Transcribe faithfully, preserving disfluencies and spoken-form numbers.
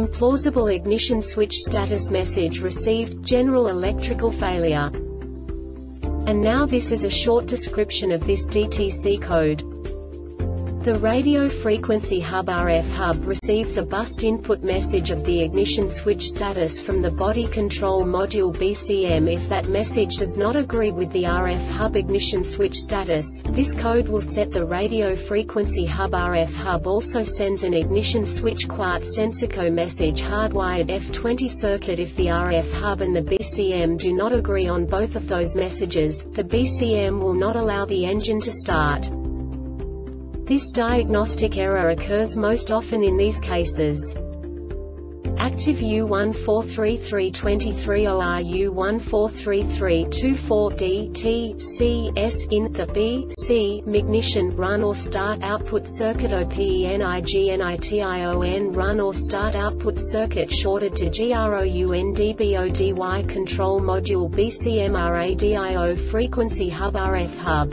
implausible ignition switch status message received, general electrical failure. And now this is a short description of this D T C code. The radio frequency hub R F hub receives a bust input message of the ignition switch status from the body control module B C M. If that message does not agree with the R F hub ignition switch status, this code will set the radio frequency hub R F hub also sends an ignition switch quart sensico message hardwired F twenty circuit. If the R F hub and the B C M do not agree on both of those messages, the B C M will not allow the engine to start. This diagnostic error occurs most often in these cases: active U one four three three two three or U one four three three two four D T C S in the B C M ignition run or start output circuit, O P E N I G N I T I O N run or start output circuit shorted to ground body control module B C M radio frequency hub R F hub.